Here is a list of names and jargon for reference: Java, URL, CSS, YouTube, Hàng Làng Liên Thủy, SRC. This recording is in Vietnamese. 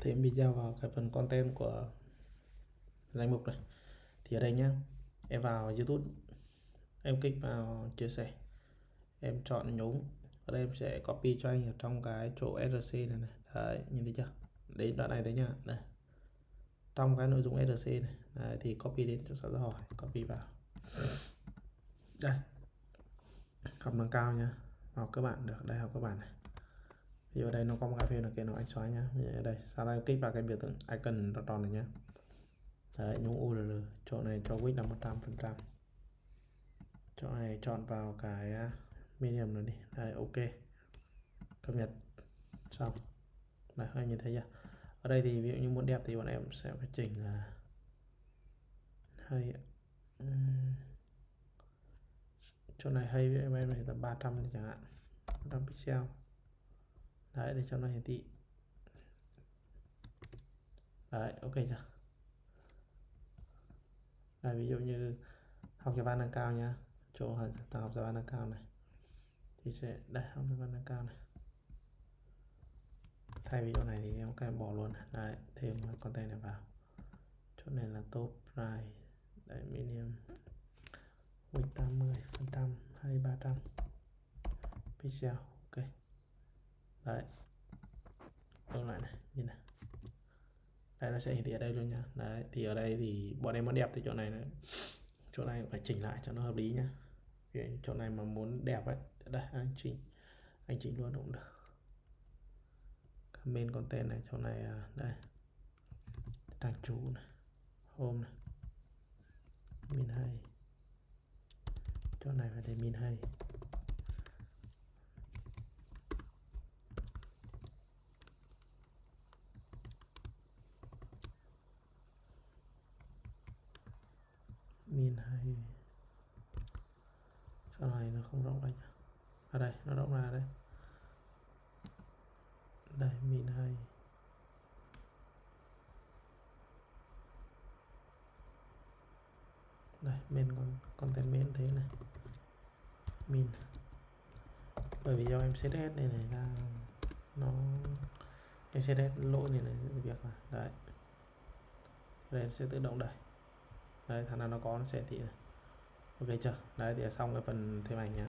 thêm video vào cái phần content của danh mục này. Thì ở đây nhá, em vào YouTube, em kích vào chia sẻ, em chọn nhúng. Ở đây em sẽ copy cho anh ở trong cái chỗ SRC này, đấy, nhìn thấy chưa? Đến đoạn này thấy nhá, đây. Trong cái nội dung SRC này, đấy, thì copy đến chỗ sao hỏi, copy vào. Đây, học nâng cao nhá, học các bạn được, đây học các bạn này. Thì ở đây nó có một cái phim là cái nó anh xóa nhá, ở đây sau đây em kích vào cái biểu tượng icon tròn tròn này nhá, đấy nhúng URL, chỗ này cho width là 100%, chỗ này chọn vào cái medium này đi, đây ok, cập nhật xong, này các anh nhìn thấy chưa? Ở đây thì ví dụ như muốn đẹp thì bọn em sẽ phải chỉnh là hay chỗ này hay với em này là 300 chẳng hạn, 300 pixel. Đấy, để cho nó hiển thị. Đấy, ok chưa? Đấy, ví dụ như học Java nâng cao nhá, chỗ học Java nâng cao này thì sẽ đây học Java nâng cao này. Thay vì chỗ này thì em cái bỏ luôn. Đấy, thêm content này vào. Chỗ này là top right, đấy minimum width 80% hay 300 pixel. Ok. Đấy, tương lại này, nhìn này, đây nó sẽ hiển thị ở đây luôn nha. Đấy, thì ở đây thì bọn em muốn đẹp thì chỗ này nữa. Chỗ này phải chỉnh lại cho nó hợp lý nhá. Chỗ này mà muốn đẹp ấy, đây anh chỉnh luôn cũng được. Comment content này, chỗ này đây, tag chủ này, home này, min hay, chỗ này phải để min hay. Sau này nó không rộng ra nhá. Ở đây nó rộng ra đấy. Đây min hay. Đây mình content min thế này. Min. Bởi vì do em CSS này là nó em CSS lỗi này là việc mà. Đấy. Đây em sẽ tự động đẩy. Đấy, thằng nào nó có nó sẽ thị này. Ok chưa? Đấy thì xong cái phần thêm ảnh nhá.